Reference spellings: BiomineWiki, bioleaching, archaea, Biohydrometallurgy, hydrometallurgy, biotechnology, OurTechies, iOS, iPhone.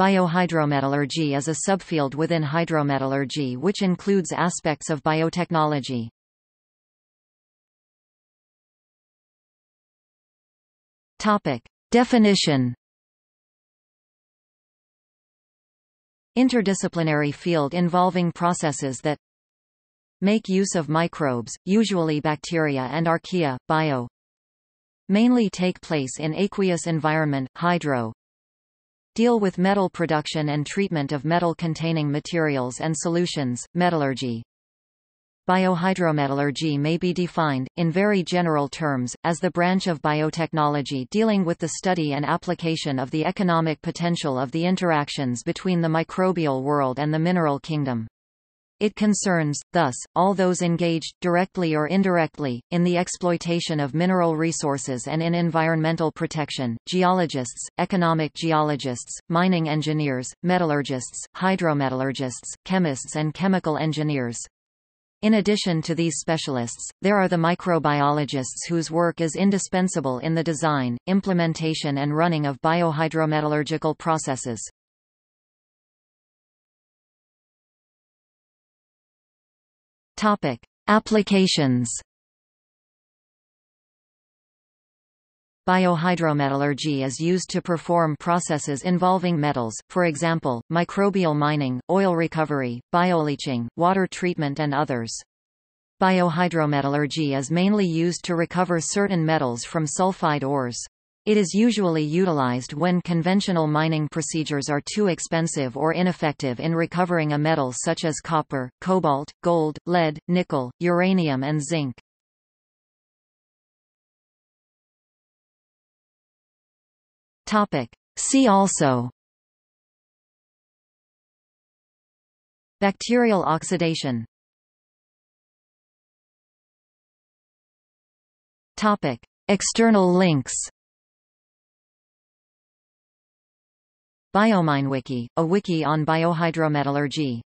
Biohydrometallurgy is a subfield within hydrometallurgy which includes aspects of biotechnology. Topic: Definition. Interdisciplinary field involving processes that make use of microbes, usually bacteria and archaea, bio. Mainly take place in aqueous environment, hydro. Deal with metal production and treatment of metal-containing materials and solutions, metallurgy. Biohydrometallurgy may be defined, in very general terms, as the branch of biotechnology dealing with the study and application of the economic potential of the interactions between the microbial world and the mineral kingdom. It concerns, thus, all those engaged, directly or indirectly, in the exploitation of mineral resources and in environmental protection: geologists, economic geologists, mining engineers, metallurgists, hydrometallurgists, chemists and chemical engineers. In addition to these specialists, there are the microbiologists whose work is indispensable in the design, implementation and running of biohydrometallurgical processes. Topic: Applications. Biohydrometallurgy is used to perform processes involving metals, for example, microbial mining, oil recovery, bioleaching, water treatment and others. Biohydrometallurgy is mainly used to recover certain metals from sulfide ores. It is usually utilized when conventional mining procedures are too expensive or ineffective in recovering a metal such as copper, cobalt, gold, lead, nickel, uranium and zinc. Topic: See also. Bacterial oxidation. Topic: External links. BiomineWiki, a wiki on biohydrometallurgy.